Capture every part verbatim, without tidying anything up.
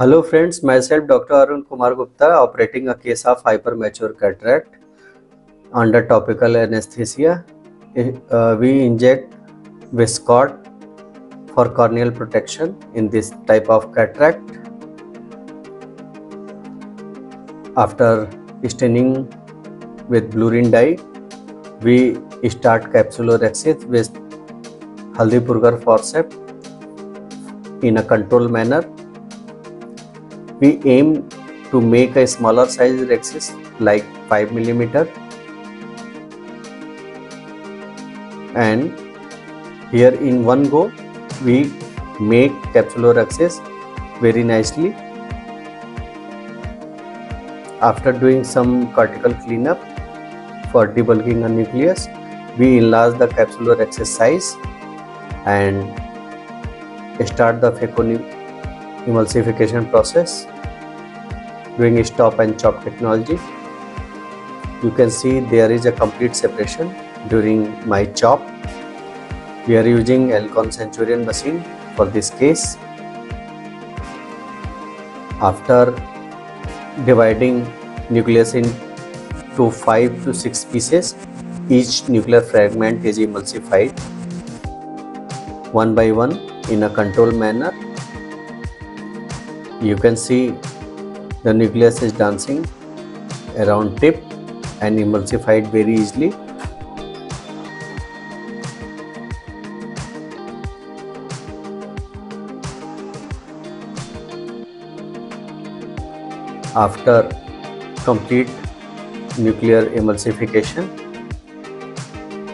Hello friends, myself Doctor Arun Kumar Gupta, operating a case of hypermature cataract under topical anesthesia. Uh, we inject Viscot for corneal protection in this type of cataract. After staining with blurine dye, we start capsulorexis with Haldipurgar forceps in a controlled manner. We aim to make a smaller size rhexis like five millimeters and here in one go we make capsulorexis very nicely. After doing some cortical cleanup for debulking a nucleus, we enlarge the capsulorexis size and start the phaco emulsification process doing stop and chop technology. You can see there is a complete separation during my chop. We are using Alcon Centurion machine for this case. After dividing nucleus into five to six pieces, each nuclear fragment is emulsified one by one in a controlled manner. You can see the nucleus is dancing around tip and emulsified very easily. After complete nuclear emulsification,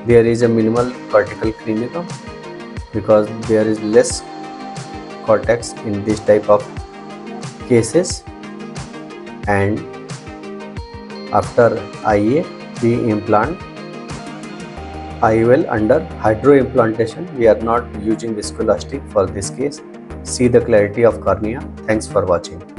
there is a minimal cortical cleanup because there is less cortex in this type of cases, and after I A we implant I O L under hydroimplantation. We are not using viscoelastic for this case. See the clarity of cornea. Thanks for watching.